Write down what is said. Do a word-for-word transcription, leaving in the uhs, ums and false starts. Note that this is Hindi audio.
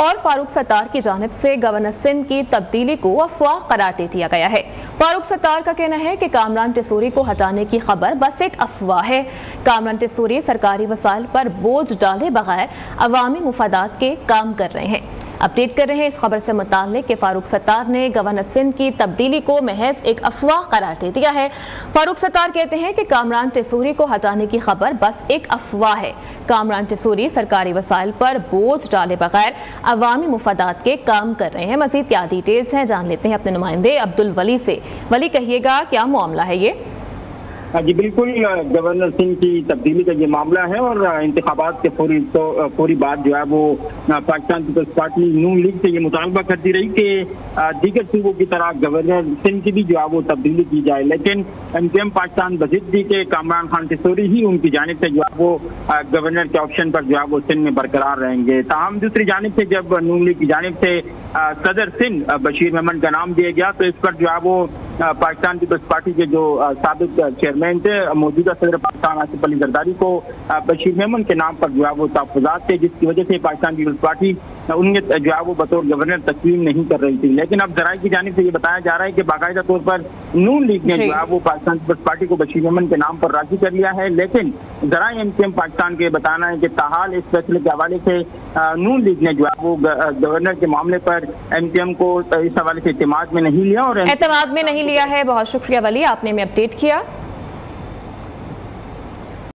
और फारूक सत्तार की जानिब से गवर्नर सिंध की तब्दीली को अफवाह करार दे दिया गया है। फारूक सत्तार का कहना है कि कामरान टेसोरी को हटाने की खबर बस एक अफवाह है। कामरान टेसोरी सरकारी वसाइल पर बोझ डाले बगैर अवामी मुफादात के काम कर रहे हैं। अपडेट कर रहे हैं इस खबर से मुताल्लिक कि फारूक सत्तार ने गवर्नर सिंध की तब्दीली को महज एक अफवाह करार दे दिया है। फारूक सत्तार कहते हैं कि कामरान टेसोरी को हटाने की खबर बस एक अफवाह है। कामरान टेसोरी सरकारी वसाइल पर बोझ डाले बगैर अवामी मुफादात के काम कर रहे हैं। मजीद क्या डिटेल्स हैं जान लेते हैं अपने नुमाइंदे अब्दुल वली से। वली, कहिएगा क्या मामला है ये? जी बिल्कुल, गवर्नर सिंह की तब्दीली का ये मामला है और इंतखाबात के पूरी तो पूरी बात जो है वो Pakistan peoples Party Noon League से ये मुतालबा करती रही कि दीगर सूबों की तरह गवर्नर सिंह की भी जो है वो तब्दीली की जाए, लेकिन एम क्यू एम पाकिस्तान बजिद्दी के कामरान खान टेसोरी ही उनकी जानिब से जो है वो गवर्नर के ऑप्शन पर जो है वो सिंध में बरकरार रहेंगे। ताहम दूसरी जानिब से जब नून लीग की जानिब से सदर सिंध बशीर मेमन का नाम दिया गया तो इस पर जो है वो पाकिस्तान पीपल्स पार्टी के जो साबिक चेयरमैन थे मौजूदा सदर पाकिस्तान आसिफ अली जरदारी को बशीर मेमन के नाम पर जो है वो तहफुजात थे, जिसकी वजह से पाकिस्तान पीपल्स पार्टी उन्हें जो है वो बतौर गवर्नर तस्लीम नहीं कर रही थी। लेकिन अब जराये की जानिब से ये बताया जा रहा है कि बाकायदा तौर पर नून लीग ने जो है वो पाकिस्तान पीपल्स पार्टी को बशीर मेमन के नाम पर राजी कर लिया है, लेकिन जराये एम क्यू एम पाकिस्तान के बताना है कि ताहाल इस फैसले के हवाले से नून लीग ने जो है वो गवर्नर के मामले पर एम क्यू एम को इस हवाले से एतमाद में नहीं लिया और एतमाद में नहीं लिया है। बहुत शुक्रिया वली, आपने में अपडेट किया।